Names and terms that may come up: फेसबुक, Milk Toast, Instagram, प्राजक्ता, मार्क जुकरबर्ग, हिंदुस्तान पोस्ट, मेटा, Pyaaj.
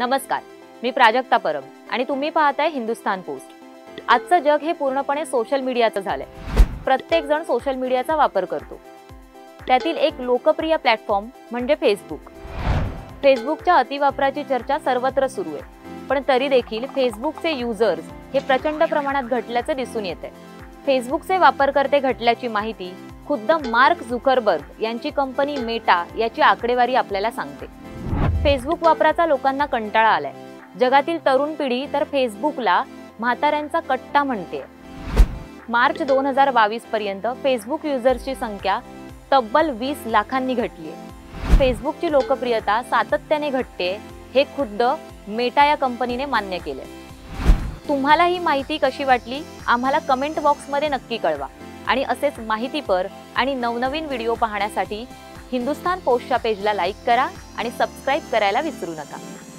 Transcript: नमस्कार, मी प्राजक्ता परब आणि तुम्ही पाहताय हिंदुस्तान पोस्ट। आजचं जग हे पूर्णपणे सोशल मीडियाचं झालंय। प्रत्येक जण सोशल मीडियाचा वापर करतो। त्यातील एक लोकप्रिय प्लॅटफॉर्म म्हणजे फेसबुक। फेसबुकच्या अतिवापराची चर्चा सर्वत्र सुरू आहे, पण तरी देखील फेसबुकचे युजर्स हे प्रचंड प्रमाणात घटल्याचं दिसून येतंय। फेसबुकचे वापरकर्ते घटल्याची माहिती खुद मार्क जुकरबर्ग यांची कंपनी मेटा याची आकडेवारी आपल्याला सांगते। फेसबुक वापराचा लोकांना कंटाळा आलाय। जगातील तरुण पिढी तर फेसबुकला म्हाताऱ्यांचा कट्टा म्हणते। मार्च 2022 पर्यंत फेसबुक युजर्सची संख्या तब्बल 20 लाखांनी घटली आहे। फेसबुकची लोकप्रियता सातत्याने घटते हे खुद मेटा या कंपनीने मान्य केले। तुम्हाला ही माहिती कशी वाटली आम्हाला कमेंट बॉक्स मध्ये नक्की कळवा आणि असेच माहितीपर आणि नवनवीन व्हिडिओ पाहण्यासाठी हिंदुस्तान पोस्टच्या पेजला लाईक करा आणि सबस्क्राइब करायला विसरू नका।